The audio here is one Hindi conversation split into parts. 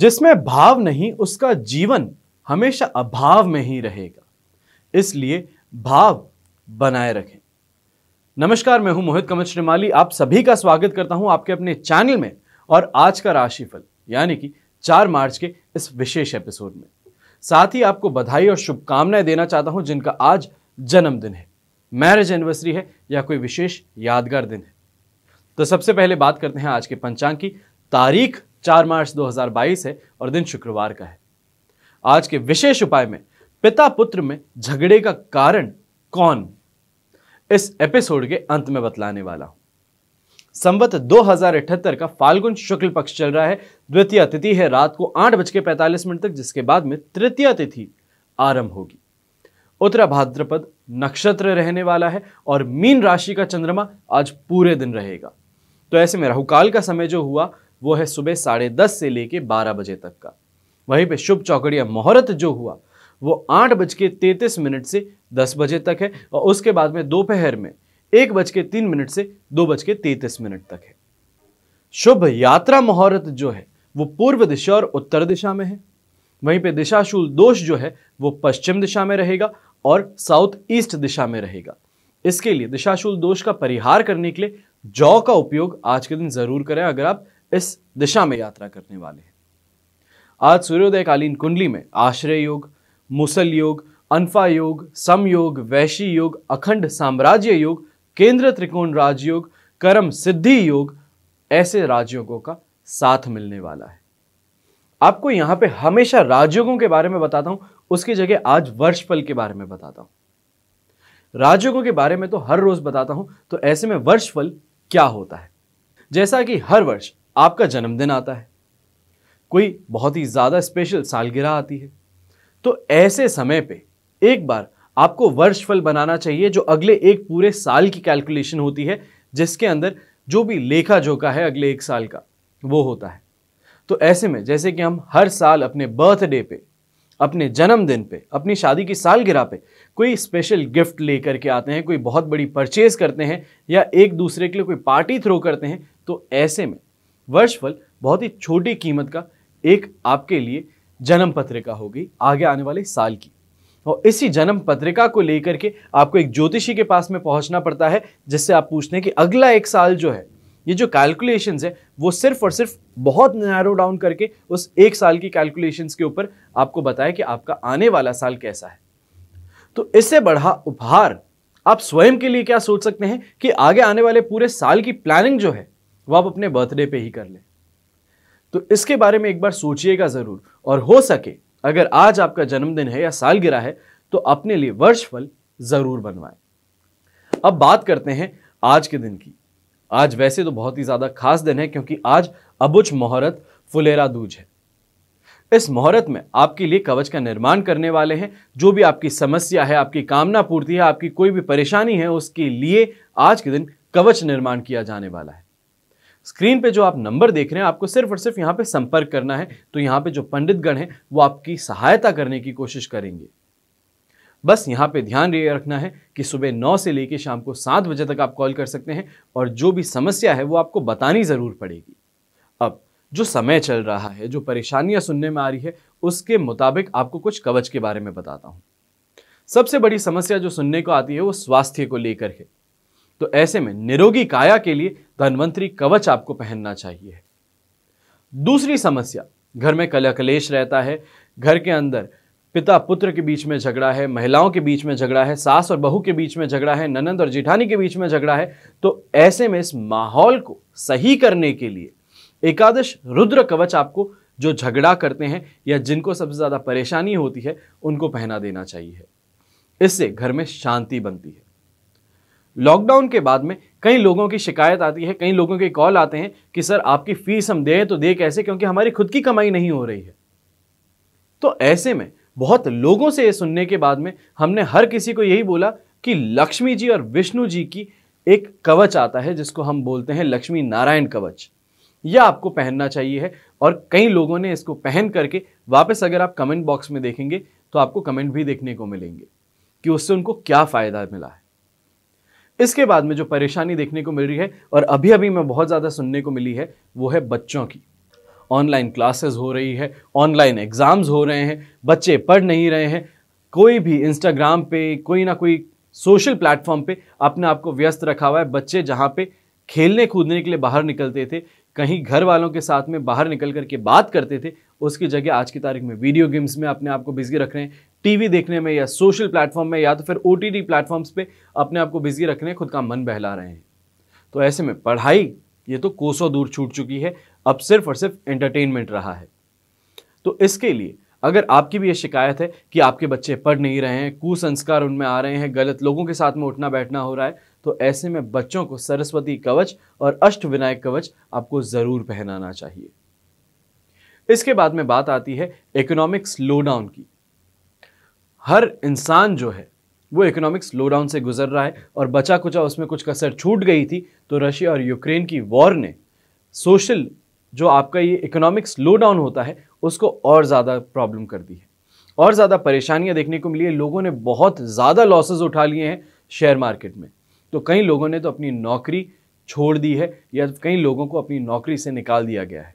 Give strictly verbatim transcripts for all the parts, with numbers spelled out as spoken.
जिसमें भाव नहीं उसका जीवन हमेशा अभाव में ही रहेगा, इसलिए भाव बनाए रखें। नमस्कार, मैं हूं मोहित कमल श्रीमाली, आप सभी का स्वागत करता हूं आपके अपने चैनल में। और आज का राशिफल यानी कि चार मार्च के इस विशेष एपिसोड में साथ ही आपको बधाई और शुभकामनाएं देना चाहता हूं जिनका आज जन्मदिन है, मैरिज एनिवर्सरी है या कोई विशेष यादगार दिन है। तो सबसे पहले बात करते हैं आज के पंचांग की। तारीख चार मार्च दो हज़ार बाईस है और दिन शुक्रवार का है। आज के विशेष उपाय में पिता पुत्र में झगड़े का कारण कौन, इस एपिसोड के अंत में बतलाने वाला हूं। संवत दो हज़ार अठहत्तर का फाल्गुन शुक्ल पक्ष चल रहा है। द्वितीय तिथि है रात को आठ बज के पैंतालीस मिनट तक, जिसके बाद में तृतीय तिथि आरंभ होगी। उत्तरा भाद्रपद नक्षत्र रहने वाला है और मीन राशि का चंद्रमा आज पूरे दिन रहेगा। तो ऐसे में राहुकाल का समय जो हुआ वो है सुबह साढ़े दस से लेके बारह बजे तक का। वहीं पे शुभ चौकड़िया मुहूर्त जो हुआ वो आठ बज के तैंतीस मिनट से दस बजे तक है और उसके बाद में दोपहर में एक बज के तीन मिनट से दो बज के तैंतीस मिनट तक है। शुभ यात्रा मुहूर्त जो है वो पूर्व दिशा और उत्तर दिशा में है। वहीं पे दिशाशूल दोष जो है वो पश्चिम दिशा में रहेगा और साउथ ईस्ट दिशा में रहेगा। इसके लिए दिशाशूल दोष का परिहार करने के लिए जौ का उपयोग आज के दिन जरूर करें अगर आप इस दिशा में यात्रा करने वाले हैं। आज सूर्योदयकालीन कुंडली में आश्रय योग, मुसल योग, अनफा योग, समयोग, वैशी योग, अखंड साम्राज्य योग, केंद्र त्रिकोण राजयोग, कर्म सिद्धि योग ऐसे राजयोगों का साथ मिलने वाला है। आपको यहां पे हमेशा राजयोगों के बारे में बताता हूं, उसकी जगह आज वर्षफल के बारे में बताता हूं। राजयोगों के बारे में तो हर रोज बताता हूं, तो ऐसे में वर्षफल क्या होता है। जैसा कि हर वर्ष आपका जन्मदिन आता है, कोई बहुत ही ज्यादा स्पेशल सालगिरह आती है, तो ऐसे समय पे एक बार आपको वर्षफल बनाना चाहिए जो अगले एक पूरे साल की कैलकुलेशन होती है, जिसके अंदर जो भी लेखा जोखा है अगले एक साल का वो होता है। तो ऐसे में जैसे कि हम हर साल अपने बर्थडे पे, अपने जन्मदिन पे, अपनी शादी की सालगिरह पे कोई स्पेशल गिफ्ट लेकर के आते हैं, कोई बहुत बड़ी परचेज करते हैं या एक दूसरे के लिए कोई पार्टी थ्रो करते हैं, तो ऐसे में वर्षफल बहुत ही छोटी कीमत का एक आपके लिए जन्म पत्रिका होगी आगे आने वाले साल की। और इसी जन्म पत्रिका को लेकर के आपको एक ज्योतिषी के पास में पहुंचना पड़ता है, जिससे आप पूछते हैं कि अगला एक साल जो है ये जो कैलकुलेशंस है वो सिर्फ और सिर्फ बहुत नैरो डाउन करके उस एक साल की कैलकुलेशंस के ऊपर आपको बताए कि आपका आने वाला साल कैसा है। तो इससे बढ़ा उपहार आप स्वयं के लिए क्या सोच सकते हैं कि आगे आने वाले पूरे साल की प्लानिंग जो है वो आप अपने बर्थडे पे ही कर लें। तो इसके बारे में एक बार सोचिएगा जरूर, और हो सके अगर आज आपका जन्मदिन है या सालगिरह है तो अपने लिए वर्षफल जरूर बनवाएं। अब बात करते हैं आज के दिन की। आज वैसे तो बहुत ही ज्यादा खास दिन है क्योंकि आज अबुझ मुहूर्त फुलेरा दूज है। इस मुहूर्त में आपके लिए कवच का निर्माण करने वाले हैं। जो भी आपकी समस्या है, आपकी कामना पूर्ति है, आपकी कोई भी परेशानी है, उसके लिए आज के दिन कवच निर्माण किया जाने वाला है। स्क्रीन पे जो आप नंबर देख रहे हैं आपको सिर्फ और सिर्फ यहाँ पे संपर्क करना है, तो यहाँ पे जो पंडित गण हैं वो आपकी सहायता करने की कोशिश करेंगे। बस यहाँ पे ध्यान ये रखना है कि सुबह नौ से लेकर शाम को सात बजे तक आप कॉल कर सकते हैं और जो भी समस्या है वो आपको बतानी ज़रूर पड़ेगी। अब जो समय चल रहा है, जो परेशानियाँ सुनने में आ रही है, उसके मुताबिक आपको कुछ कवच के बारे में बताता हूँ। सबसे बड़ी समस्या जो सुनने को आती है वो स्वास्थ्य को लेकर है, तो ऐसे में निरोगी काया के लिए धनवंतरी कवच आपको पहनना चाहिए। दूसरी समस्या, घर में कलह कलेश रहता है, घर के अंदर पिता पुत्र के बीच में झगड़ा है, महिलाओं के बीच में झगड़ा है, सास और बहू के बीच में झगड़ा है, ननंद और जेठानी के बीच में झगड़ा है, तो ऐसे में इस माहौल को सही करने के लिए एकादश रुद्र कवच आपको, जो झगड़ा करते हैं या जिनको सबसे ज़्यादा परेशानी होती है, उनको पहना देना चाहिए। इससे घर में शांति बनती है। लॉकडाउन के बाद में कई लोगों की शिकायत आती है, कई लोगों के कॉल आते हैं कि सर आपकी फीस हम दें तो दें कैसे, क्योंकि हमारी खुद की कमाई नहीं हो रही है। तो ऐसे में बहुत लोगों से ये सुनने के बाद में हमने हर किसी को यही बोला कि लक्ष्मी जी और विष्णु जी की एक कवच आता है जिसको हम बोलते हैं लक्ष्मी नारायण कवच, यह आपको पहनना चाहिए है। और कई लोगों ने इसको पहन करके वापस, अगर आप कमेंट बॉक्स में देखेंगे तो आपको कमेंट भी देखने को मिलेंगे कि उससे उनको क्या फ़ायदा मिला है। इसके बाद में जो परेशानी देखने को मिल रही है और अभी अभी में बहुत ज़्यादा सुनने को मिली है वो है बच्चों की। ऑनलाइन क्लासेस हो रही है, ऑनलाइन एग्ज़ाम्स हो रहे हैं, बच्चे पढ़ नहीं रहे हैं, कोई भी इंस्टाग्राम पे कोई ना कोई सोशल प्लेटफॉर्म पे अपने आप को व्यस्त रखा हुआ है। बच्चे जहाँ पे खेलने कूदने के लिए बाहर निकलते थे, कहीं घर वालों के साथ में बाहर निकल कर के बात करते थे, उसकी जगह आज की तारीख में वीडियो गेम्स में अपने आप को बिजी रख रहे हैं, टीवी देखने में या सोशल प्लेटफॉर्म में या तो फिर ओटीटी प्लेटफॉर्म्स पे अपने आप को बिजी रख रहे हैं, खुद का मन बहला रहे हैं। तो ऐसे में पढ़ाई ये तो कोसों दूर छूट चुकी है, अब सिर्फ और सिर्फ एंटरटेनमेंट रहा है। तो इसके लिए अगर आपकी भी ये शिकायत है कि आपके बच्चे पढ़ नहीं रहे हैं, कुसंस्कार उनमें आ रहे हैं, गलत लोगों के साथ में उठना बैठना हो रहा है, तो ऐसे में बच्चों को सरस्वती कवच और अष्ट विनायक कवच आपको ज़रूर पहनाना चाहिए। इसके बाद में बात आती है इकोनॉमिक स्लो डाउन की। हर इंसान जो है वो इकोनॉमिक स्लो डाउन से गुजर रहा है और बचा कुचा उसमें कुछ कसर छूट गई थी, तो रशिया और यूक्रेन की वॉर ने सोशल जो आपका ये इकोनॉमिक स्लो डाउन होता है उसको और ज़्यादा प्रॉब्लम कर दी है, और ज़्यादा परेशानियाँ देखने को मिली है। लोगों ने बहुत ज़्यादा लॉसेज उठा लिए हैं शेयर मार्केट में, तो कई लोगों ने तो अपनी नौकरी छोड़ दी है या कई लोगों को अपनी नौकरी से निकाल दिया गया है।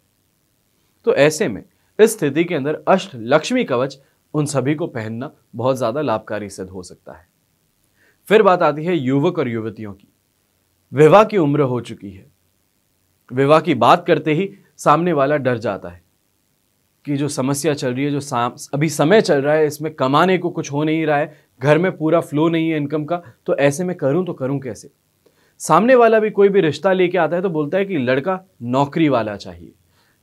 तो ऐसे में इस स्थिति के अंदर अष्ट लक्ष्मी कवच उन सभी को पहनना बहुत ज़्यादा लाभकारी सिद्ध हो सकता है। फिर बात आती है युवक और युवतियों की। विवाह की उम्र हो चुकी है, विवाह की बात करते ही सामने वाला डर जाता है कि जो समस्या चल रही है, जो अभी समय चल रहा है, इसमें कमाने को कुछ हो नहीं रहा है, घर में पूरा फ्लो नहीं है इनकम का, तो ऐसे में करूं तो करूं कैसे। सामने वाला भी कोई भी रिश्ता लेके आता है तो बोलता है कि लड़का नौकरी वाला चाहिए,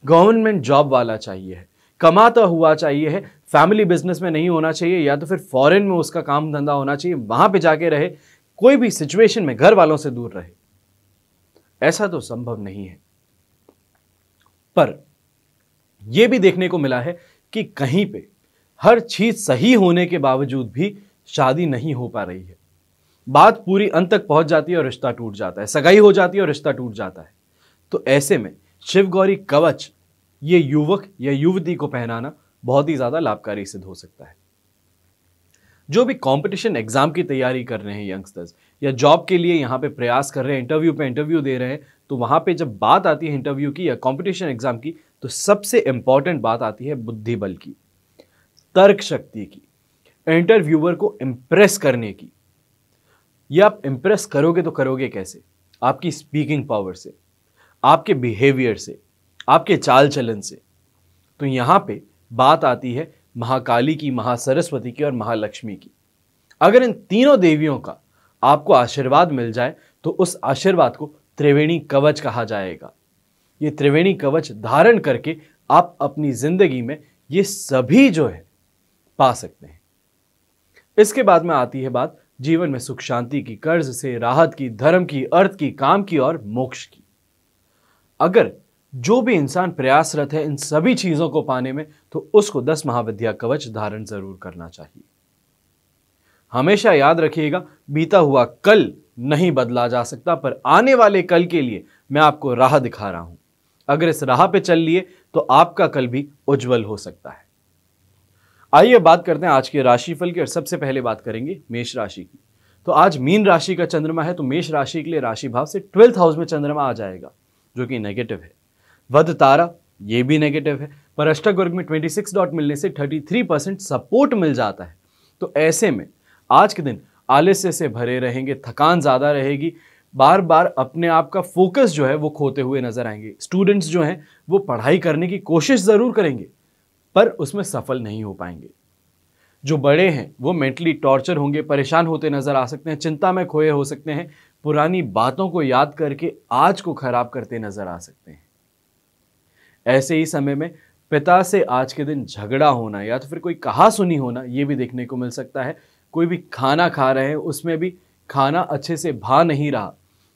गवर्नमेंट जॉब वाला चाहिए है, कमाता हुआ चाहिए है, फैमिली बिजनेस में नहीं होना चाहिए, या तो फिर फॉरेन में उसका काम धंधा होना चाहिए, वहां पे जाके रहे, कोई भी सिचुएशन में घर वालों से दूर रहे। ऐसा तो संभव नहीं है, पर यह भी देखने को मिला है कि कहीं पे हर चीज सही होने के बावजूद भी शादी नहीं हो पा रही है। बात पूरी अंत तक पहुंच जाती है और रिश्ता टूट जाता है, सगाई हो जाती है और रिश्ता टूट जाता है। तो ऐसे में शिव गौरी कवच ये युवक या युवती को पहनाना बहुत ही ज़्यादा लाभकारी सिद्ध हो सकता है। जो भी कंपटीशन एग्जाम की तैयारी कर रहे हैं यंगस्टर्स, या जॉब के लिए यहाँ पे प्रयास कर रहे हैं, इंटरव्यू पे इंटरव्यू दे रहे हैं, तो वहाँ पे जब बात आती है इंटरव्यू की या कंपटीशन एग्जाम की, तो सबसे इम्पॉर्टेंट बात आती है बुद्धि बल की, तर्क शक्ति की, इंटरव्यूअर को इम्प्रेस करने की। ये आप इम्प्रेस करोगे तो करोगे कैसे? आपकी स्पीकिंग पावर से, आपके बिहेवियर से, आपके चाल चलन से। तो यहाँ पे बात आती है महाकाली की, महासरस्वती की और महालक्ष्मी की। अगर इन तीनों देवियों का आपको आशीर्वाद मिल जाए तो उस आशीर्वाद को त्रिवेणी कवच कहा जाएगा। ये त्रिवेणी कवच धारण करके आप अपनी जिंदगी में ये सभी जो है पा सकते हैं। इसके बाद में आती है बात जीवन में सुख शांति की, कर्ज से राहत की, धर्म की, अर्थ की, काम की और मोक्ष की। अगर जो भी इंसान प्रयासरत है इन सभी चीज़ों को पाने में, तो उसको दस महाविद्या कवच धारण जरूर करना चाहिए। हमेशा याद रखिएगा, बीता हुआ कल नहीं बदला जा सकता, पर आने वाले कल के लिए मैं आपको राह दिखा रहा हूं। अगर इस राह पे चल लिए तो आपका कल भी उज्जवल हो सकता है। आइए बात करते हैं आज के राशिफल की, और सबसे पहले बात करेंगे मेष राशि की। तो आज मीन राशि का चंद्रमा है, तो मेष राशि के लिए राशि भाव से ट्वेल्थ हाउस में चंद्रमा आ जाएगा, जो कि नेगेटिव है। वध तारा ये भी नेगेटिव है, पर अष्टक वर्ग में छब्बीस डॉट मिलने से तैंतीस परसेंट सपोर्ट मिल जाता है। तो ऐसे में आज के दिन आलस्य से भरे रहेंगे, थकान ज़्यादा रहेगी, बार बार अपने आप का फोकस जो है वो खोते हुए नजर आएंगे। स्टूडेंट्स जो हैं वो पढ़ाई करने की कोशिश ज़रूर करेंगे, पर उसमें सफल नहीं हो पाएंगे। जो बड़े हैं वो मेंटली टॉर्चर होंगे, परेशान होते नज़र आ सकते हैं, चिंता में खोए हो सकते हैं, पुरानी बातों को याद करके आज को खराब करते नज़र आ सकते हैं। ऐसे ही समय में पिता से आज के दिन झगड़ा होना या तो फिर कोई कहा सुनी होना ये भी देखने को मिल सकता है। कोई भी खाना खा रहे हैं उसमें भी खाना अच्छे से भा नहीं रहा,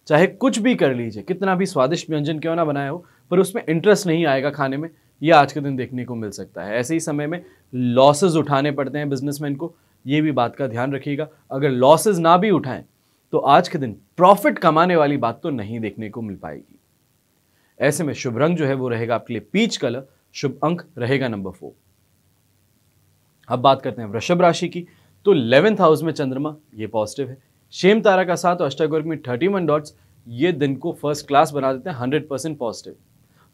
चाहे कुछ भी कर लीजिए, कितना भी स्वादिष्ट व्यंजन क्यों ना बनाया हो, पर उसमें इंटरेस्ट नहीं आएगा खाने में, ये आज के दिन देखने को मिल सकता है। ऐसे ही समय में लॉसेज उठाने पड़ते हैं बिजनेसमैन को, ये भी बात का ध्यान रखिएगा। अगर लॉसेज ना भी उठाएं तो आज के दिन प्रॉफिट कमाने वाली बात तो नहीं देखने को मिल पाएगी। ऐसे में शुभ रंग जो है वो रहेगा आपके लिए पीच कलर, शुभ अंक रहेगा नंबर फोर। अब बात करते हैं वृषभ राशि की। तो इलेवेंथ हाउस में चंद्रमा ये पॉजिटिव है, शेम तारा का साथ और अष्टक वर्ग में इकतीस डॉट्स ये दिन को फर्स्ट क्लास बना देते हैं, हंड्रेड परसेंट पॉजिटिव।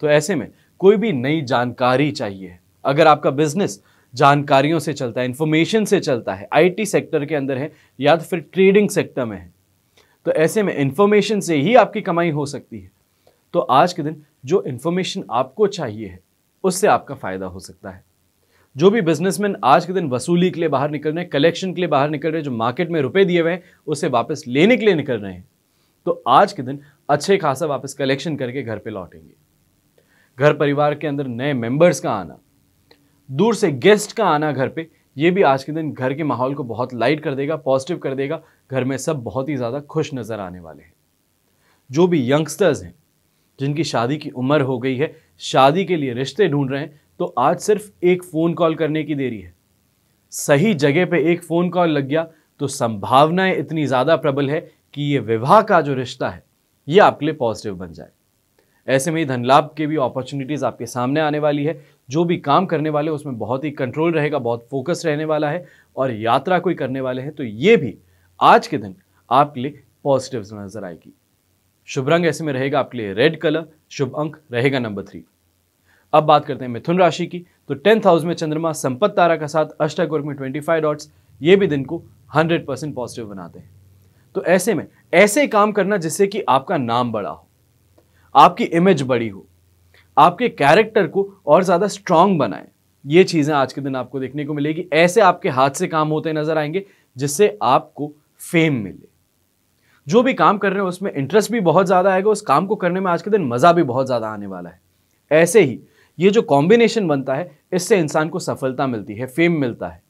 तो ऐसे में कोई भी नई जानकारी चाहिए। अगर आपका बिजनेस जानकारियों से चलता है, इन्फॉर्मेशन से चलता है, आईटी सेक्टर के अंदर है या तो फिर ट्रेडिंग सेक्टर में है, तो ऐसे में इन्फॉर्मेशन से ही आपकी कमाई हो सकती है। तो आज के दिन जो इन्फॉर्मेशन आपको चाहिए है उससे आपका फ़ायदा हो सकता है। जो भी बिजनेसमैन आज के दिन वसूली के लिए बाहर निकल रहे हैं, कलेक्शन के लिए बाहर निकल रहे हैं, जो मार्केट में रुपए दिए हुए हैं उसे वापस लेने के लिए निकल रहे हैं, तो आज के दिन अच्छे खासा वापस कलेक्शन करके घर पे लौटेंगे। घर परिवार के अंदर नए मेंबर्स का आना, दूर से गेस्ट का आना घर पे, ये भी आज के दिन घर के माहौल को बहुत लाइट कर देगा, पॉजिटिव कर देगा। घर में सब बहुत ही ज़्यादा खुश नज़र आने वाले हैं। जो भी यंगस्टर्स हैं जिनकी शादी की उम्र हो गई है, शादी के लिए रिश्ते ढूंढ रहे हैं, तो आज सिर्फ एक फ़ोन कॉल करने की देरी है। सही जगह पे एक फ़ोन कॉल लग गया तो संभावनाएं इतनी ज़्यादा प्रबल है कि ये विवाह का जो रिश्ता है ये आपके लिए पॉजिटिव बन जाए। ऐसे में धन लाभ के भी अपॉर्चुनिटीज़ आपके सामने आने वाली है। जो भी काम करने वाले उसमें बहुत ही कंट्रोल रहेगा, बहुत फोकस रहने वाला है। और यात्रा कोई करने वाले हैं तो ये भी आज के दिन आपके लिए पॉजिटिव नज़र आएगी। शुभ रंग ऐसे में रहेगा आपके लिए रेड कलर, शुभ अंक रहेगा नंबर थ्री। अब बात करते हैं मिथुन राशि की। तो टेंथ हाउस में चंद्रमा संपत्ति तारा का साथ अष्टागोर में पच्चीस डॉट्स, ये भी दिन को सौ परसेंट पॉजिटिव बनाते हैं। तो ऐसे में ऐसे काम करना जिससे कि आपका नाम बड़ा हो, आपकी इमेज बड़ी हो, आपके कैरेक्टर को और ज़्यादा स्ट्रांग बनाएं, ये चीज़ें आज के दिन आपको देखने को मिलेगी। ऐसे आपके हाथ से काम होते नजर आएंगे जिससे आपको फेम मिले। जो भी काम कर रहे हैं उसमें इंटरेस्ट भी बहुत ज़्यादा आएगा, उस काम को करने में आज के दिन मज़ा भी बहुत ज़्यादा आने वाला है। ऐसे ही ये जो कॉम्बिनेशन बनता है इससे इंसान को सफलता मिलती है, फेम मिलता है,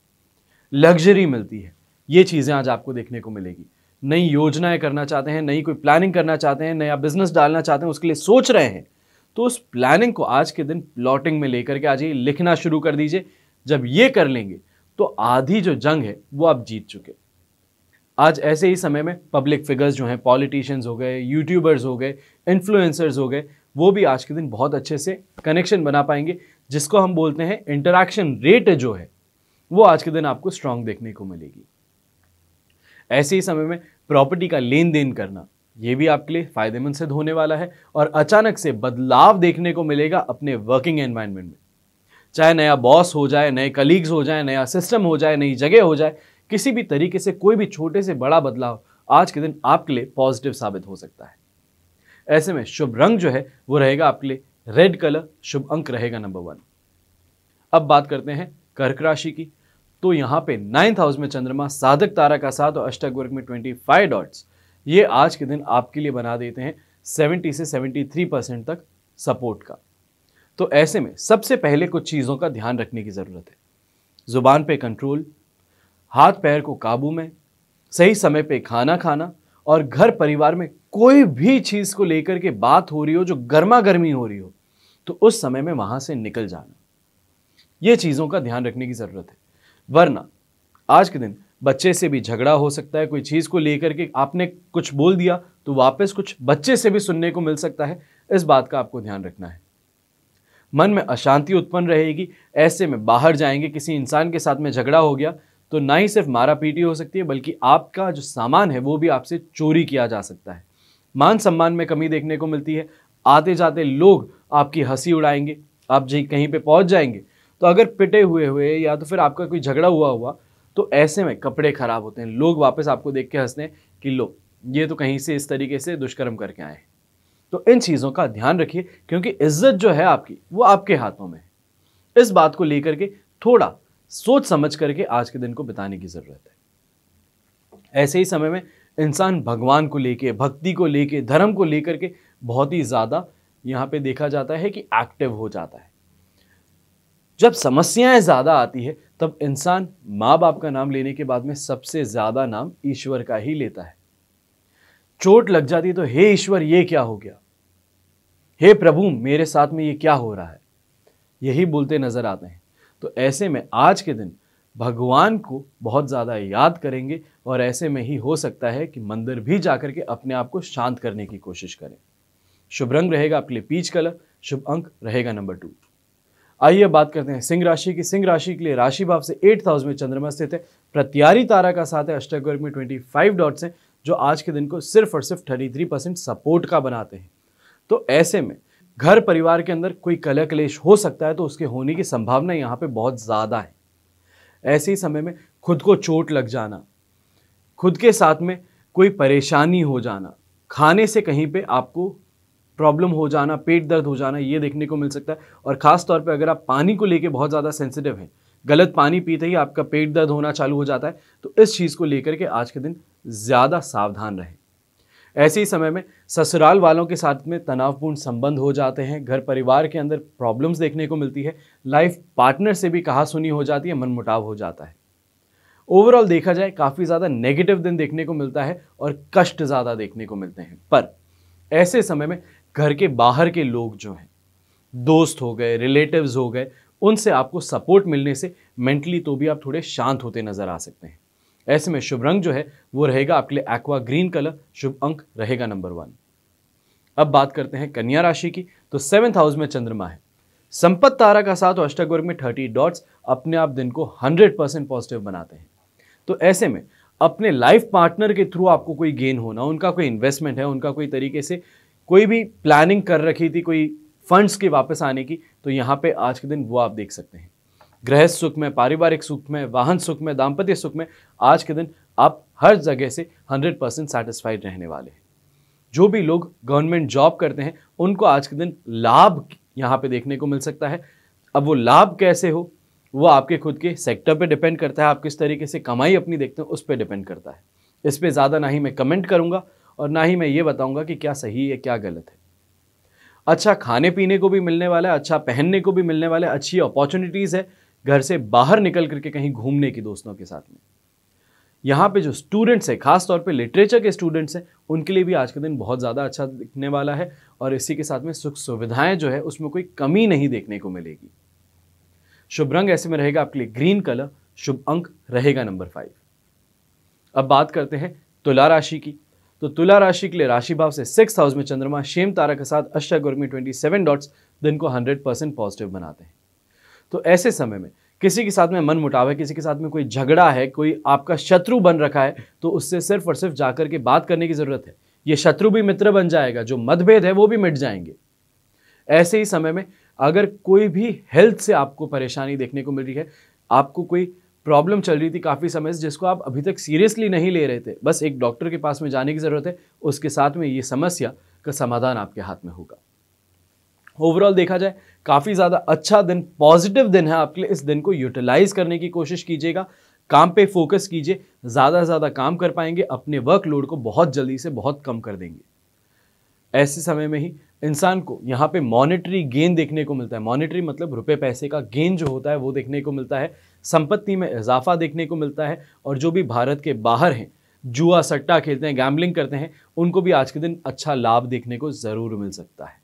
लग्जरी मिलती है। ये चीज़ें आज आपको देखने को मिलेगी। नई योजनाएं करना चाहते हैं, नई कोई प्लानिंग करना चाहते हैं, नया बिजनेस डालना चाहते हैं, उसके लिए सोच रहे हैं, तो उस प्लानिंग को आज के दिन प्लॉटिंग में लेकर के आज ही लिखना शुरू कर दीजिए। जब ये कर लेंगे तो आधी जो जंग है वो आप जीत चुके। आज ऐसे ही समय में पब्लिक फिगर्स जो हैं, पॉलिटिशियंस हो गए, यूट्यूबर्स हो गए, इन्फ्लुएंसर्स हो गए, वो भी आज के दिन बहुत अच्छे से कनेक्शन बना पाएंगे, जिसको हम बोलते हैं इंटरैक्शन रेट जो है वो आज के दिन आपको स्ट्रांग देखने को मिलेगी। ऐसे ही समय में प्रॉपर्टी का लेन देन करना, ये भी आपके लिए फायदेमंद सिद्ध होने वाला है। और अचानक से बदलाव देखने को मिलेगा अपने वर्किंग एनवायरनमेंट में। चाहे नया बॉस हो जाए, नए कलीग्स हो जाए, नया सिस्टम हो जाए, नई जगह हो जाए, किसी भी तरीके से कोई भी छोटे से बड़ा बदलाव आज के दिन आपके लिए पॉजिटिव साबित हो सकता है। ऐसे में शुभ रंग जो है वो रहेगा आपके लिए रेड कलर, शुभ अंक रहेगा नंबर वन। अब बात करते हैं कर्क राशि की। तो यहाँ पे नाइन्थ हाउस में चंद्रमा साधक तारा का साथ और अष्टागोरक में पच्चीस डॉट्स, ये आज के दिन आपके लिए बना देते हैं सत्तर से तिहत्तर परसेंट तक सपोर्ट का। तो ऐसे में सबसे पहले कुछ चीज़ों का ध्यान रखने की ज़रूरत है। ज़ुबान पे कंट्रोल, हाथ पैर को काबू में, सही समय पे खाना खाना, और घर परिवार में कोई भी चीज़ को लेकर के बात हो रही हो, जो गर्मा गर्मी हो रही हो, तो उस समय में वहाँ से निकल जाना, ये चीज़ों का ध्यान रखने की ज़रूरत है। वरना आज के दिन बच्चे से भी झगड़ा हो सकता है। कोई चीज़ को लेकर के आपने कुछ बोल दिया तो वापस कुछ बच्चे से भी सुनने को मिल सकता है। इस बात का आपको ध्यान रखना है। मन में अशांति उत्पन्न रहेगी। ऐसे में बाहर जाएंगे, किसी इंसान के साथ में झगड़ा हो गया तो ना ही सिर्फ मारा पीटी हो सकती है, बल्कि आपका जो सामान है वो भी आपसे चोरी किया जा सकता है। मान सम्मान में कमी देखने को मिलती है। आते जाते लोग आपकी हंसी उड़ाएंगे। आप जी कहीं पे पहुंच जाएंगे तो अगर पिटे हुए हुए या तो फिर आपका कोई झगड़ा हुआ हुआ तो ऐसे में कपड़े खराब होते हैं, लोग वापस आपको देख के हंसते हैं कि लो ये तो कहीं से इस तरीके से दुष्कर्म करके आए। तो इन चीज़ों का ध्यान रखिए, क्योंकि इज्जत जो है आपकी वो आपके हाथों में है। इस बात को लेकर के थोड़ा सोच समझ करके आज के दिन को बिताने की ज़रूरत है। ऐसे ही समय में इंसान भगवान को लेके, भक्ति को लेके, धर्म को लेकर के बहुत ही ज़्यादा यहाँ पे देखा जाता है कि एक्टिव हो जाता है। जब समस्याएं ज़्यादा आती है तब इंसान माँ बाप का नाम लेने के बाद में सबसे ज़्यादा नाम ईश्वर का ही लेता है। चोट लग जाती है तो हे ईश्वर ये क्या हो गया, हे प्रभु मेरे साथ में ये क्या हो रहा है, यही बोलते नज़र आते हैं। तो ऐसे में आज के दिन भगवान को बहुत ज़्यादा याद करेंगे और ऐसे में ही हो सकता है कि मंदिर भी जाकर के अपने आप को शांत करने की कोशिश करें। शुभ रंग रहेगा आपके लिए पीच कलर, शुभ अंक रहेगा नंबर टू। आइए बात करते हैं सिंह राशि की। सिंह राशि के लिए राशि भाव से एट्थ हाउस में चंद्रमा स्थित है, प्रत्यारी तारा का साथ है, अष्टागोरक में पच्चीस डॉट्स हैं, जो आज के दिन को सिर्फ और सिर्फ तैंतीस परसेंट सपोर्ट का बनाते हैं। तो ऐसे में घर परिवार के अंदर कोई कलह क्लेश हो सकता है तो उसके होने की संभावना यहाँ पे बहुत ज़्यादा है। ऐसे ही समय में खुद को चोट लग जाना, खुद के साथ में कोई परेशानी हो जाना, खाने से कहीं पे आपको प्रॉब्लम हो जाना, पेट दर्द हो जाना, ये देखने को मिल सकता है। और ख़ास तौर पे अगर आप पानी को लेके बहुत ज़्यादा सेंसिटिव हैं, गलत पानी पीते ही आपका पेट दर्द होना चालू हो जाता है, तो इस चीज़ को लेकर के आज के दिन ज़्यादा सावधान रहें। ऐसे ही समय में ससुराल वालों के साथ में तनावपूर्ण संबंध हो जाते हैं, घर परिवार के अंदर प्रॉब्लम्स देखने को मिलती है, लाइफ पार्टनर से भी कहासुनी हो जाती है, मनमुटाव हो जाता है। ओवरऑल देखा जाए काफ़ी ज़्यादा नेगेटिव दिन देखने को मिलता है और कष्ट ज़्यादा देखने को मिलते हैं। पर ऐसे समय में घर के बाहर के लोग जो हैं, दोस्त हो गए, रिलेटिव्स हो गए, उनसे आपको सपोर्ट मिलने से मेंटली तो भी आप थोड़े शांत होते नज़र आ सकते हैं। ऐसे में शुभ रंग जो है वो रहेगा आपके लिए एक्वा ग्रीन कलर, शुभ अंक रहेगा नंबर वन। अब बात करते हैं कन्या राशि की। तो सेवेंथ हाउस में चंद्रमा है, संपत तारा का साथ और अष्टक वर्ग में थर्टी डॉट्स अपने आप दिन को हंड्रेड परसेंट पॉजिटिव बनाते हैं। तो ऐसे में अपने लाइफ पार्टनर के थ्रू आपको कोई गेन होना, उनका कोई इन्वेस्टमेंट है, उनका कोई तरीके से कोई भी प्लानिंग कर रखी थी कोई फंड्स के वापस आने की, तो यहाँ पे आज के दिन वो आप देख सकते हैं। गृह सुख में, पारिवारिक सुख में, वाहन सुख में, दाम्पत्य सुख में आज के दिन आप हर जगह से हंड्रेड परसेंट सेटिस्फाइड रहने वाले हैं। जो भी लोग गवर्नमेंट जॉब करते हैं उनको आज के दिन लाभ यहाँ पे देखने को मिल सकता है। अब वो लाभ कैसे हो वो आपके खुद के सेक्टर पे डिपेंड करता है, आप किस तरीके से कमाई अपनी देखते हैं उस पर डिपेंड करता है। इस पर ज़्यादा ना ही मैं कमेंट करूँगा और ना ही मैं ये बताऊँगा कि क्या सही है क्या गलत है। अच्छा खाने पीने को भी मिलने वाला है, अच्छा पहनने को भी मिलने वाला है, अच्छी अपॉर्चुनिटीज़ है घर से बाहर निकल करके कहीं घूमने की दोस्तों के साथ में। यहाँ पे जो स्टूडेंट्स हैं, खास तौर पे लिटरेचर के स्टूडेंट्स हैं, उनके लिए भी आज का दिन बहुत ज़्यादा अच्छा दिखने वाला है। और इसी के साथ में सुख सुविधाएं जो है उसमें कोई कमी नहीं देखने को मिलेगी। शुभ रंग ऐसे में रहेगा आपके लिए ग्रीन कलर, शुभ अंक रहेगा नंबर फाइव। अब बात करते हैं तुला राशि की। तो तुला राशि के लिए राशि भाव से सिक्स हाउस में चंद्रमा, क्षेम तारा के साथ अष्टक वर्ग में ट्वेंटी सेवन डॉट्स दिन को हंड्रेड परसेंट पॉजिटिव बनाते हैं। तो ऐसे समय में किसी के साथ में मन मुटाव है, किसी के साथ में कोई झगड़ा है, कोई आपका शत्रु बन रखा है, तो उससे सिर्फ और सिर्फ जाकर के बात करने की ज़रूरत है। ये शत्रु भी मित्र बन जाएगा, जो मतभेद है वो भी मिट जाएंगे। ऐसे ही समय में अगर कोई भी हेल्थ से आपको परेशानी देखने को मिल रही है, आपको कोई प्रॉब्लम चल रही थी काफ़ी समय से जिसको आप अभी तक सीरियसली नहीं ले रहे थे, बस एक डॉक्टर के पास में जाने की ज़रूरत है, उसके साथ में ये समस्या का समाधान आपके हाथ में होगा। ओवरऑल देखा जाए काफ़ी ज़्यादा अच्छा दिन, पॉजिटिव दिन है आपके लिए। इस दिन को यूटिलाइज करने की कोशिश कीजिएगा, काम पे फोकस कीजिए, ज़्यादा से ज़्यादा काम कर पाएंगे, अपने वर्कलोड को बहुत जल्दी से बहुत कम कर देंगे। ऐसे समय में ही इंसान को यहाँ पे मॉनेटरी गेन देखने को मिलता है। मॉनेटरी मतलब रुपए पैसे का गेन जो होता है वो देखने को मिलता है, संपत्ति में इजाफा देखने को मिलता है। और जो भी भारत के बाहर हैं, जुआ सट्टा खेलते हैं, गैम्बलिंग करते हैं, उनको भी आज के दिन अच्छा लाभ देखने को ज़रूर मिल सकता है।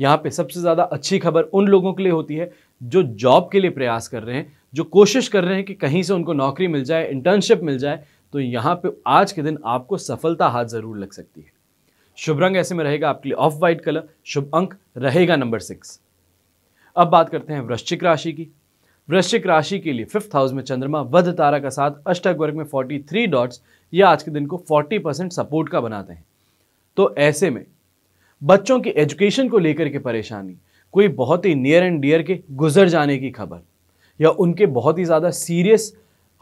यहाँ पे सबसे ज़्यादा अच्छी खबर उन लोगों के लिए होती है जो जॉब के लिए प्रयास कर रहे हैं, जो कोशिश कर रहे हैं कि कहीं से उनको नौकरी मिल जाए, इंटर्नशिप मिल जाए, तो यहाँ पे आज के दिन आपको सफलता हाथ ज़रूर लग सकती है। शुभ रंग ऐसे में रहेगा आपके लिए ऑफ वाइट कलर, शुभ अंक रहेगा नंबर सिक्स। अब बात करते हैं वृश्चिक राशि की। वृश्चिक राशि के लिए फिफ्थ हाउस में चंद्रमा, वध तारा का साथ अष्टक वर्ग में फोर्टी थ्री डॉट्स, ये आज के दिन को फोर्टी परसेंट सपोर्ट का बनाते हैं। तो ऐसे में बच्चों की एजुकेशन को लेकर के परेशानी, कोई बहुत ही नियर एंड डियर के गुजर जाने की खबर, या उनके बहुत ही ज़्यादा सीरियस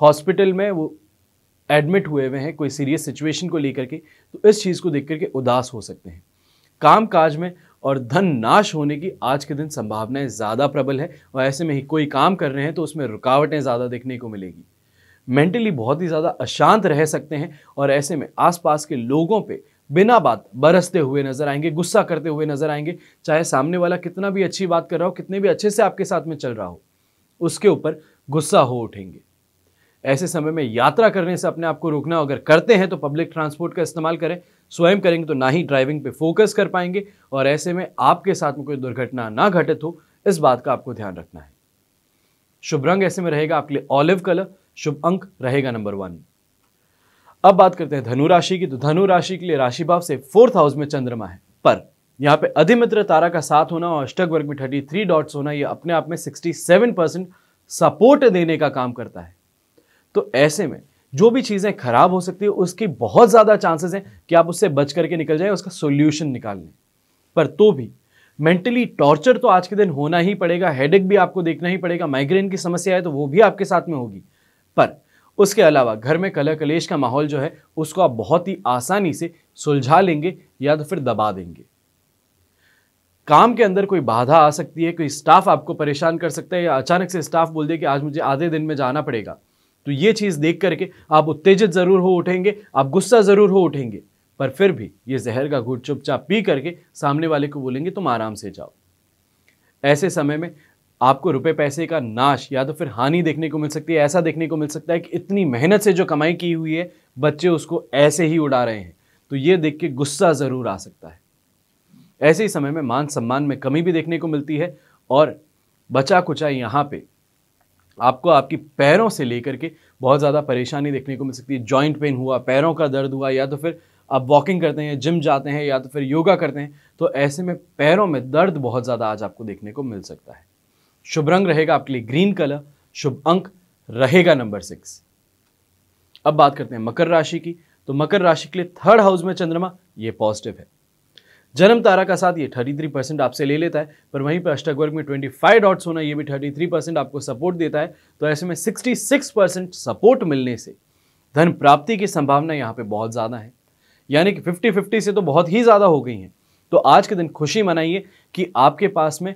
हॉस्पिटल में वो एडमिट हुए हुए हैं कोई सीरियस सिचुएशन को लेकर के, तो इस चीज़ को देख करके उदास हो सकते हैं। काम काज में और धन नाश होने की आज के दिन संभावनाएं ज़्यादा प्रबल है। और ऐसे में ही कोई काम कर रहे हैं तो उसमें रुकावटें ज़्यादा देखने को मिलेगी। मेंटली बहुत ही ज़्यादा अशांत रह सकते हैं और ऐसे में आसपास के लोगों पे बिना बात बरसते हुए नजर आएंगे, गुस्सा करते हुए नजर आएंगे। चाहे सामने वाला कितना भी अच्छी बात कर रहा हो, कितने भी अच्छे से आपके साथ में चल रहा हो, उसके ऊपर गुस्सा हो उठेंगे। ऐसे समय में यात्रा करने से अपने आप को रोकना, अगर करते हैं तो पब्लिक ट्रांसपोर्ट का इस्तेमाल करें, स्वयं करेंगे तो ना ही ड्राइविंग पे फोकस कर पाएंगे। और ऐसे में आपके साथ में कोई दुर्घटना ना घटित हो, इस बात का आपको ध्यान रखना है। शुभ रंग ऐसे में रहेगा आपके लिए ऑलिव कलर, शुभ अंक रहेगा नंबर वन। अब बात करते हैं धनु राशि की। तो धनु राशि के लिए राशि भाव से फोर्थ हाउस में चंद्रमा है, पर यहाँ पे अधिमित्र तारा का साथ होना और अष्टक वर्ग में थर्टी थ्री डॉट्स होना, यह अपने आप में सिक्सटी सेवन परसेंट सपोर्ट देने का काम करता है। तो ऐसे में जो भी चीज़ें खराब हो सकती है उसकी बहुत ज़्यादा चांसेस हैं कि आप उससे बच करके निकल जाएं, उसका सॉल्यूशन निकाल लें। पर तो भी मेंटली टॉर्चर तो आज के दिन होना ही पड़ेगा, हेडेक भी आपको देखना ही पड़ेगा, माइग्रेन की समस्या है तो वो भी आपके साथ में होगी। पर उसके अलावा घर में कलह कलेश का माहौल जो है उसको आप बहुत ही आसानी से सुलझा लेंगे या तो फिर दबा देंगे। काम के अंदर कोई बाधा आ सकती है, कोई स्टाफ आपको परेशान कर सकता है या अचानक से स्टाफ बोल दे कि आज मुझे आधे दिन में जाना पड़ेगा, तो ये चीज़ देख करके आप उत्तेजित ज़रूर हो उठेंगे, आप गुस्सा ज़रूर हो उठेंगे, पर फिर भी ये जहर का घूंट चुपचाप पी करके सामने वाले को बोलेंगे तुम आराम से जाओ। ऐसे समय में आपको रुपए पैसे का नाश या तो फिर हानि देखने को मिल सकती है। ऐसा देखने को मिल सकता है कि इतनी मेहनत से जो कमाई की हुई है बच्चे उसको ऐसे ही उड़ा रहे हैं, तो ये देख के गुस्सा ज़रूर आ सकता है। ऐसे ही समय में मान सम्मान में कमी भी देखने को मिलती है और बचा कुचा यहाँ पे आपको आपकी पैरों से लेकर के बहुत ज़्यादा परेशानी देखने को मिल सकती है। जॉइंट पेन हुआ, पैरों का दर्द हुआ, या तो फिर आप वॉकिंग करते हैं, जिम जाते हैं या तो फिर योगा करते हैं, तो ऐसे में पैरों में दर्द बहुत ज़्यादा आज आपको देखने को मिल सकता है। शुभ रंग रहेगा आपके लिए ग्रीन कलर, शुभ अंक रहेगा नंबर सिक्स। अब बात करते हैं मकर राशि की। तो मकर राशि के लिए थर्ड हाउस में चंद्रमा, ये पॉजिटिव है। जन्म तारा का साथ ये तैंतीस परसेंट आपसे ले लेता है, पर वहीं पर अष्टक वर्ग में पच्चीस डॉट्स होना ये भी तैंतीस परसेंट आपको सपोर्ट देता है, तो ऐसे में छियासठ परसेंट सपोर्ट मिलने से धन प्राप्ति की संभावना यहाँ पे बहुत ज़्यादा है, यानी कि फिफ्टी फिफ्टी से तो बहुत ही ज़्यादा हो गई हैं। तो आज के दिन खुशी मनाइए कि आपके पास में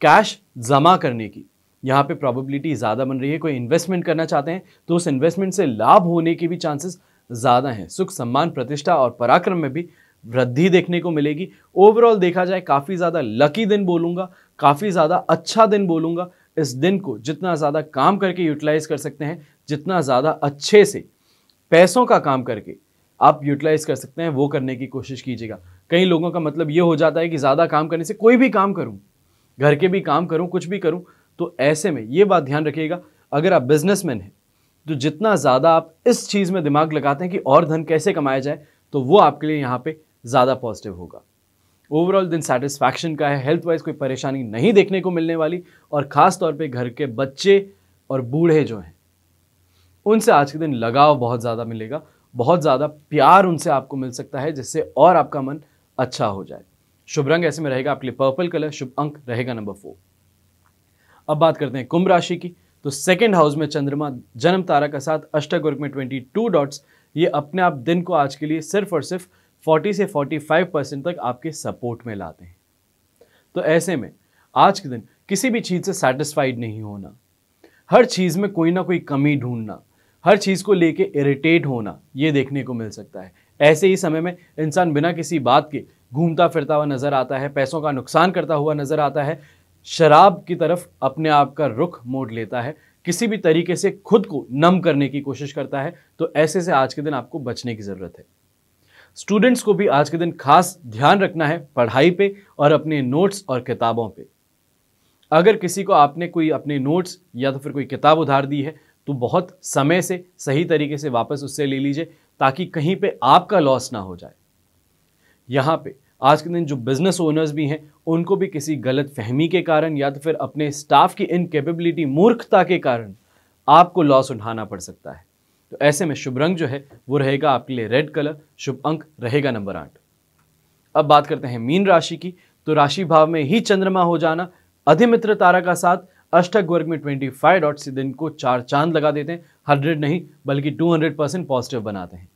कैश जमा करने की यहाँ पे प्रॉबिलिटी ज़्यादा बन रही है। कोई इन्वेस्टमेंट करना चाहते हैं तो उस इन्वेस्टमेंट से लाभ होने के भी चांसेस ज़्यादा हैं। सुख सम्मान प्रतिष्ठा और पराक्रम में भी वृद्धि देखने को मिलेगी। ओवरऑल देखा जाए काफ़ी ज़्यादा लकी दिन बोलूँगा, काफ़ी ज़्यादा अच्छा दिन बोलूँगा। इस दिन को जितना ज़्यादा काम करके यूटिलाइज़ कर सकते हैं, जितना ज़्यादा अच्छे से पैसों का काम करके आप यूटिलाइज़ कर सकते हैं, वो करने की कोशिश कीजिएगा। कई लोगों का मतलब ये हो जाता है कि ज़्यादा काम करने से कोई भी काम करूँ, घर के भी काम करूँ, कुछ भी करूँ, तो ऐसे में ये बात ध्यान रखिएगा अगर आप बिजनेसमैन हैं तो जितना ज़्यादा आप इस चीज़ में दिमाग लगाते हैं कि और धन कैसे कमाया जाए, तो वो आपके लिए यहाँ पे ज़्यादा पॉजिटिव होगा। ओवरऑल दिन सेटिस्फैक्शन का है। हेल्थ वाइज कोई परेशानी नहीं देखने को मिलने वाली, और ख़ास तौर पे घर के बच्चे और बूढ़े जो हैं उनसे आज के दिन लगाव बहुत ज़्यादा मिलेगा, बहुत ज़्यादा प्यार उनसे आपको मिल सकता है, जिससे और आपका मन अच्छा हो जाए। शुभ रंग ऐसे में रहेगा आपके लिए पर्पल कलर, शुभ अंक रहेगा नंबर फोर। अब बात करते हैं कुंभ राशि की। तो सेकेंड हाउस में चंद्रमा, जन्म तारा का साथ, अष्टक वर्ग में बाईस डॉट्स, ये अपने आप दिन को आज के लिए सिर्फ और सिर्फ चालीस से पैंतालीस परसेंट तक आपके सपोर्ट में लाते हैं। तो ऐसे में आज के दिन किसी भी चीज़ से सेटिस्फाइड नहीं होना, हर चीज़ में कोई ना कोई कमी ढूंढना, हर चीज़ को लेके इरिटेट होना, ये देखने को मिल सकता है। ऐसे ही समय में इंसान बिना किसी बात के घूमता फिरता हुआ नज़र आता है, पैसों का नुकसान करता हुआ नज़र आता है, शराब की तरफ अपने आप का रुख मोड़ लेता है, किसी भी तरीके से खुद को नम करने की कोशिश करता है, तो ऐसे से आज के दिन आपको बचने की ज़रूरत है। स्टूडेंट्स को भी आज के दिन खास ध्यान रखना है पढ़ाई पे और अपने नोट्स और किताबों पे। अगर किसी को आपने कोई अपने नोट्स या तो फिर कोई किताब उधार दी है तो बहुत समय से सही तरीके से वापस उससे ले लीजिए, ताकि कहीं पे आपका लॉस ना हो जाए। यहाँ पे आज के दिन जो बिजनेस ओनर्स भी हैं उनको भी किसी गलत फहमी के कारण या तो फिर अपने स्टाफ की इनकेपेबिलिटी, मूर्खता के कारण आपको लॉस उठाना पड़ सकता है। तो ऐसे में शुभ रंग जो है वो रहेगा आपके लिए रेड कलर, शुभ अंक रहेगा नंबर आठ। अब बात करते हैं मीन राशि की। तो राशि भाव में ही चंद्रमा हो जाना, अधिमित्र तारा का साथ, अष्टक वर्ग में पच्चीस डॉट्स से दिन को चार चांद लगा देते हैं, हंड्रेड नहीं बल्कि दो सौ परसेंट पॉजिटिव बनाते हैं।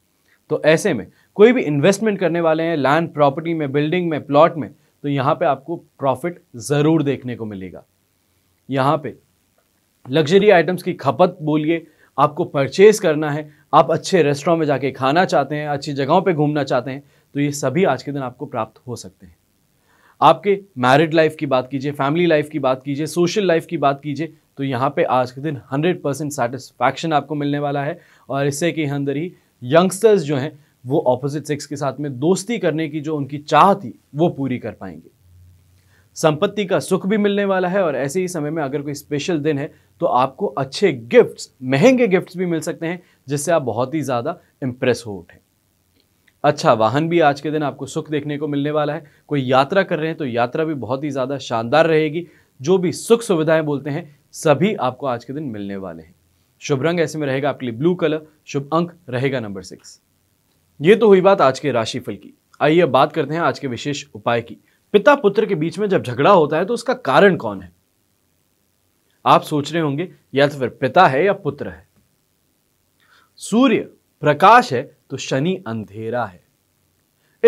तो ऐसे में कोई भी इन्वेस्टमेंट करने वाले हैं लैंड प्रॉपर्टी में, बिल्डिंग में, प्लॉट में, तो यहाँ पे आपको प्रॉफिट ज़रूर देखने को मिलेगा। यहाँ पे लग्जरी आइटम्स की खपत बोलिए, आपको परचेज़ करना है, आप अच्छे रेस्टोरेंट में जाके खाना चाहते हैं, अच्छी जगहों पे घूमना चाहते हैं, तो ये सभी आज के दिन आपको प्राप्त हो सकते हैं। आपके मैरिड लाइफ की बात कीजिए, फैमिली लाइफ की बात कीजिए, सोशल लाइफ की बात कीजिए, तो यहाँ पे आज के दिन हंड्रेड परसेंट सेटिस्फैक्शन आपको मिलने वाला है। और इससे के अंदर ही यंगस्टर्स जो हैं वो ऑपोजिट सेक्स के साथ में दोस्ती करने की जो उनकी चाह थी वो पूरी कर पाएंगे। संपत्ति का सुख भी मिलने वाला है, और ऐसे ही समय में अगर कोई स्पेशल दिन है तो आपको अच्छे गिफ्ट्स, महंगे गिफ्ट्स भी मिल सकते हैं, जिससे आप बहुत ही ज़्यादा इम्प्रेस हो उठें। अच्छा वाहन भी आज के दिन आपको सुख देखने को मिलने वाला है। कोई यात्रा कर रहे हैं तो यात्रा भी बहुत ही ज़्यादा शानदार रहेगी। जो भी सुख सुविधाएँ बोलते हैं सभी आपको आज के दिन मिलने वाले हैं। शुभ रंग ऐसे में रहेगा आपके लिए ब्लू कलर, शुभ अंक रहेगा नंबर सिक्स। ये तो हुई बात आज के राशिफल की। आइए अब बात करते हैं आज के विशेष उपाय की। पिता पुत्र के बीच में जब झगड़ा होता है तो उसका कारण कौन है? आप सोच रहे होंगे या तो फिर पिता है या पुत्र है। सूर्य प्रकाश है तो शनि अंधेरा है।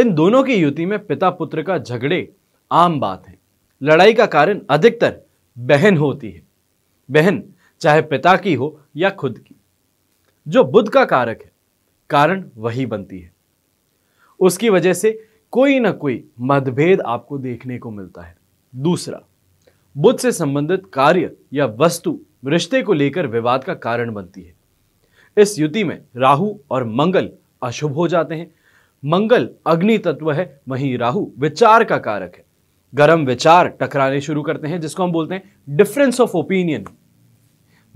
इन दोनों की युति में पिता पुत्र का झगड़े आम बात है। लड़ाई का कारण अधिकतर बहन होती है, बहन चाहे पिता की हो या खुद की, जो बुध का कारक है, कारण वही बनती है। उसकी वजह से कोई ना कोई मतभेद आपको देखने को मिलता है। दूसरा, बुध से संबंधित कार्य या वस्तु रिश्ते को लेकर विवाद का कारण बनती है। इस युति में राहु और मंगल अशुभ हो जाते हैं। मंगल अग्नि तत्व है, वहीं राहु विचार का कारक है। गरम विचार टकराने शुरू करते हैं, जिसको हम बोलते हैं डिफरेंस ऑफ ओपिनियन,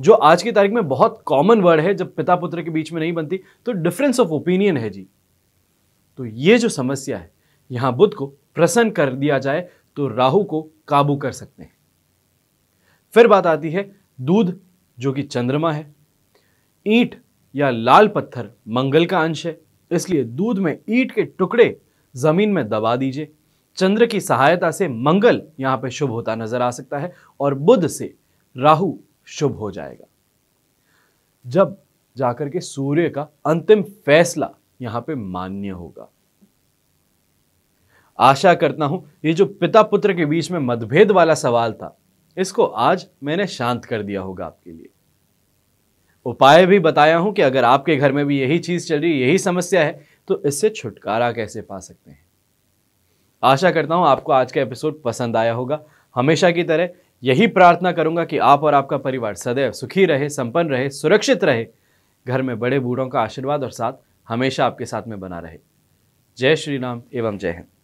जो आज की तारीख में बहुत कॉमन वर्ड है। जब पिता पुत्र के बीच में नहीं बनती तो डिफरेंस ऑफ ओपिनियन है जी। तो ये जो समस्या है, यहां बुध को प्रसन्न कर दिया जाए तो राहु को काबू कर सकते हैं। फिर बात आती है दूध, जो कि चंद्रमा है। ईंट या लाल पत्थर मंगल का अंश है, इसलिए दूध में ईंट के टुकड़े जमीन में दबा दीजिए। चंद्र की सहायता से मंगल यहां पे शुभ होता नजर आ सकता है और बुध से राहु शुभ हो जाएगा। जब जाकर के सूर्य का अंतिम फैसला यहां पे मान्य होगा। आशा करता हूं ये जो पिता पुत्र के बीच में मतभेद वाला सवाल था, इसको आज मैंने शांत कर दिया होगा आपके लिए। उपाय भी बताया हूं कि अगर आपके घर में भी यही चीज चल रही, यही समस्या है, तो इससे छुटकारा कैसे पा सकते हैं। आशा करता हूं आपको आज का एपिसोड पसंद आया होगा। हमेशा की तरह यही प्रार्थना करूंगा कि आप और आपका परिवार सदैव सुखी रहे, संपन्न रहे, सुरक्षित रहे, घर में बड़े बूढ़ों का आशीर्वाद और साथ हमेशा आपके साथ में बना रहे। जय श्री राम एवं जय हिंद।